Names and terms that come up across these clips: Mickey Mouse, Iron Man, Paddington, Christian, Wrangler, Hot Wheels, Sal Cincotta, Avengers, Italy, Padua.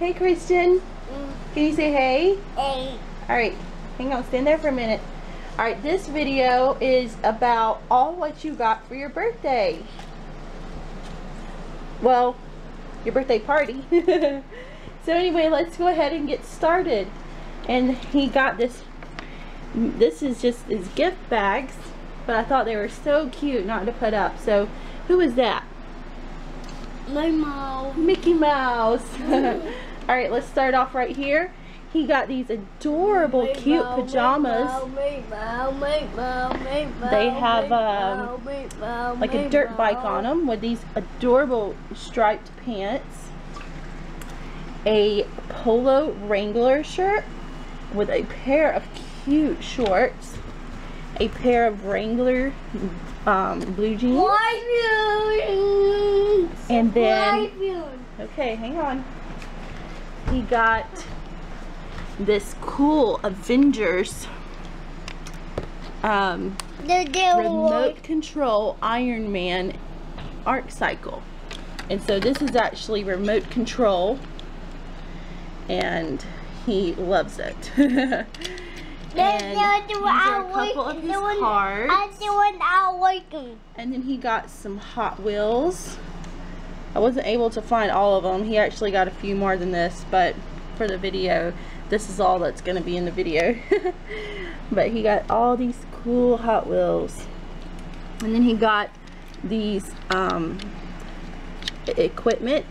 Hey, Christian. Can you say hey? Hey. All right. Hang on. Stand there for a minute. All right. This video is about all what you got for your birthday. Well, your birthday party. So anyway, let's go ahead and get started. And he got this. This is just his gift bags, but I thought they were so cute not to put up. So who is that? My mom. Mickey Mouse. Alright, let's start off right here. He got these adorable cute pajamas. They have like a dirt bike on them with these adorable striped pants. A polo Wrangler shirt with a pair of cute shorts. A pair of Wrangler blue jeans. And then, okay, hang on. He got this cool Avengers remote control Iron Man arc cycle. And so this is actually remote control, and he loves it. And these are a couple of his cards. And then he got some Hot Wheels. I wasn't able to find all of them. He actually got a few more than this, but for the video, this is all that's going to be in the video. But he got all these cool Hot Wheels. And then he got these equipment,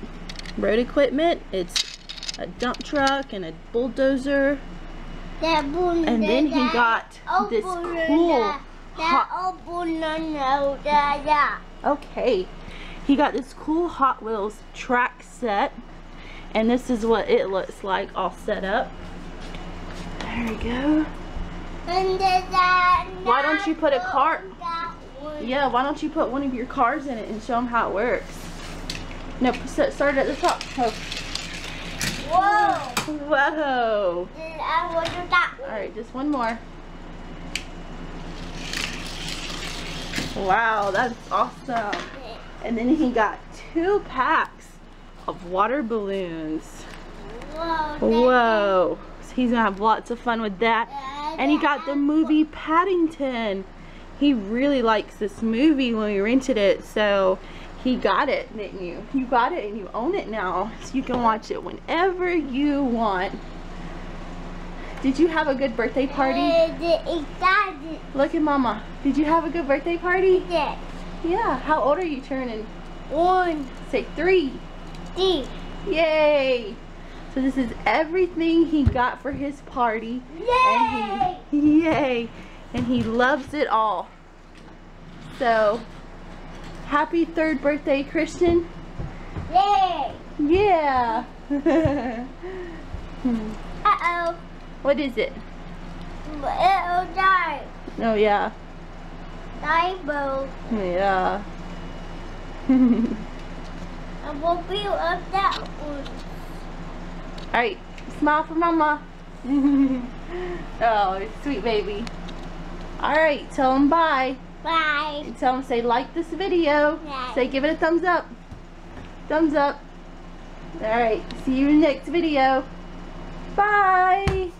road equipment. It's a dump truck and a bulldozer. And then he got this cool He got this cool Hot Wheels track set, and this is what it looks like all set up. There we go. Why don't you put a cart? Yeah, why don't you put one of your cars in it and show them how it works? No, start at the top. Oh. Whoa! Whoa! Alright, just one more. Wow, that's awesome. And then he got 2 packs of water balloons. Whoa. So he's going to have lots of fun with that. And he got the movie Paddington. He really likes this movie when we rented it. So he got it, didn't you? You got it and you own it now. So you can watch it whenever you want. Did you have a good birthday party? Look at Mama. Did you have a good birthday party? Yes. Yeah, how old are you turning? 1. Say 3. 3. Yay! So this is everything he got for his party. Yay! And he loves it all. So, happy 3rd birthday, Christian. Yay! Yeah! Uh-oh. What is it? It'll die. Oh, yeah. Yeah. I will build up that one. Alright, smile for Mama. Oh, sweet baby. Alright, tell them bye. Bye. And tell them, say like this video. Yeah. Say give it a thumbs up. Thumbs up. Alright, see you in the next video. Bye.